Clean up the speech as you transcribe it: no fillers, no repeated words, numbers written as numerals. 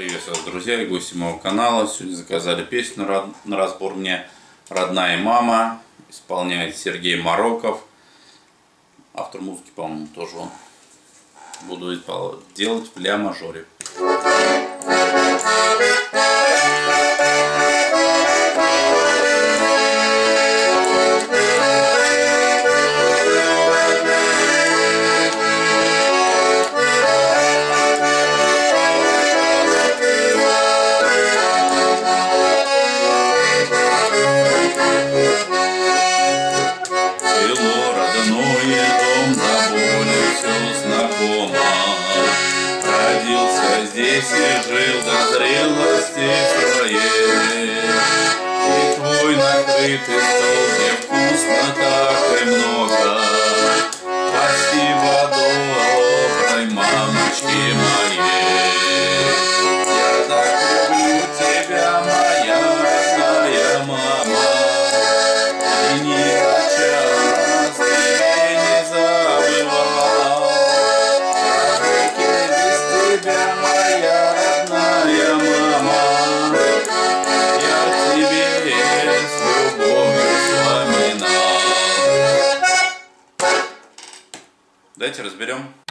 Приветствую вас, друзья и гости моего канала. Сегодня заказали песню на разбор мне «Родная мама». Исполняет Сергей Мароков. Автор музыки, по-моему, тоже он. Буду делать в ля-мажоре. Здесь и жил до зрелости своей, и твой накрытый стол мне вкусно так и много. Спасибо, доброй мамочки моей. Я так люблю тебя, моя родная мама, и ни о чем тебе не забывал. Я без тебя, моя родная мама, я тебе с любовью вспоминал. Давайте разберем.